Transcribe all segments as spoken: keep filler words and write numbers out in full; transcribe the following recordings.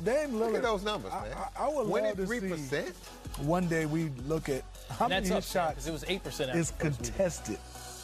I, Dame Lillard. Look at those numbers, man. I, I, I would love to see one day we look at how many his shots. It was eight percent. It's contested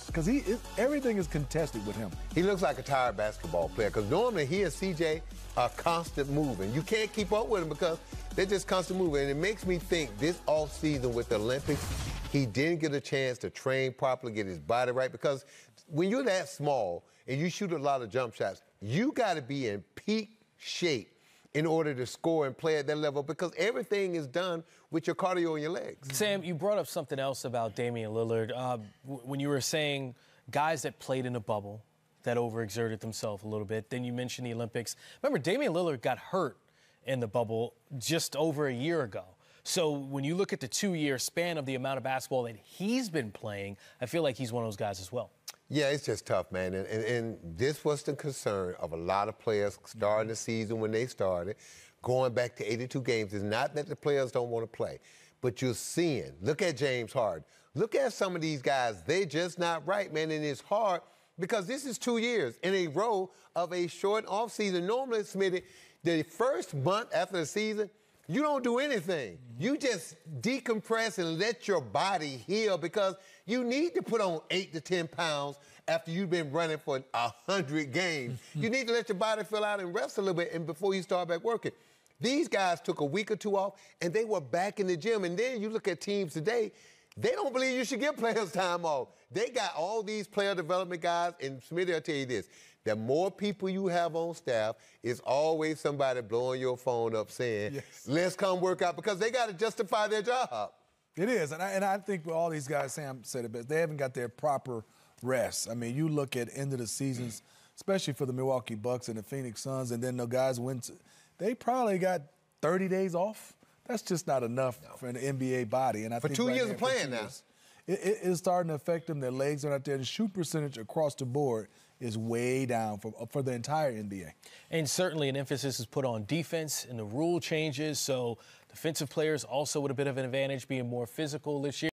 because he is, everything is contested with him. He looks like a tired basketball player because normally he and C J are constant moving. You can't keep up with him because they're just constant moving, and it makes me think this off season with the Olympics, he didn't get a chance to train properly, get his body right, because when you're that small and you shoot a lot of jump shots, you got to be in peak shape in order to score and play at that level because everything is done with your cardio and your legs. Sam, you brought up something else about Damian Lillard uh, when you were saying guys that played in a bubble that overexerted themselves a little bit. Then you mentioned the Olympics. Remember, Damian Lillard got hurt in the bubble just over a year ago. So when you look at the two-year span of the amount of basketball that he's been playing, I feel like he's one of those guys as well. Yeah, it's just tough, man. And, and, and this was the concern of a lot of players starting the season when they started, going back to eighty-two games. It's not that the players don't want to play, but you're seeing. Look at James Harden. Look at some of these guys. They're just not right, man, and it's hard because this is two years in a row of a short offseason. Normally, Smitty, the first month after the season, you don't do anything. You just decompress and let your body heal because you need to put on eight to ten pounds after you've been running for a hundred games. You need to let your body fill out and rest a little bit and before you start back working. These guys took a week or two off, and they were back in the gym. And then you look at teams today, they don't believe you should give players time off. They got all these player development guys, and Smitty, I'll tell you this, the more people you have on staff, it's always somebody blowing your phone up saying, yes, let's come work out, because they got to justify their job. It is, and I, and I think all these guys, Sam said it best, they haven't got their proper rest. I mean, you look at end of the seasons, especially for the Milwaukee Bucks and the Phoenix Suns, and then the guys went to, they probably got thirty days off. That's just not enough no. for an N B A body. And I for think two right years now, of playing now. Years, it, it is starting to affect them. Their legs are not there. The shoot percentage across the board is way down for, for the entire N B A. And certainly an emphasis is put on defense and the rule changes. So defensive players also with a bit of an advantage being more physical this year.